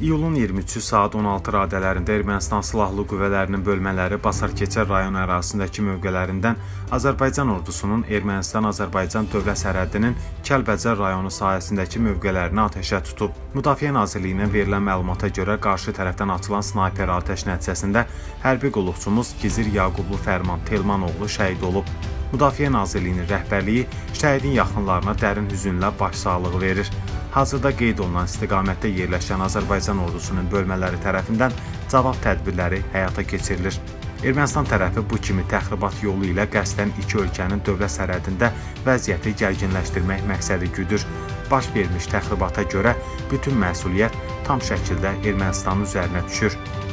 İyulun 23-cü saat 16 radələrində Ermənistan Silahlı Qüvvələrinin bölmələri Basarkeçər rayonu ərazisindəki mövqələrindən Azərbaycan ordusunun Ermənistan-Azərbaycan dövlət sərhədinin Kəlbəcər rayonu sahəsindəki mövqələrini atəşə tutub. Müdafiə Nazirliyinin verilən məlumata görə qarşı tərəfdən açılan snayper atəş nəticəsində hərbi qulluqçumuz Gizir Yaqublu Fərman Telman oğlu şəhid olub. Müdafiə Nazirliyinin rəhbərliyi şəhidin yaxınlarına dərin hüzünlə başsağlığı verir. Hazırda qeyd olunan istiqamətdə yerləşən Azərbaycan ordusunun bölmələri tərəfindən cavab tədbirləri həyata keçirilir. Ermənistan tərəfi bu kimi təxribat yolu ilə qəsdən iki ölkənin dövlət sərhədində vəziyyəti gərginləşdirmək məqsədi güdür. Baş vermiş təxribata görə bütün məsuliyyət tam şəkildə Ermənistanın üzərinə düşür.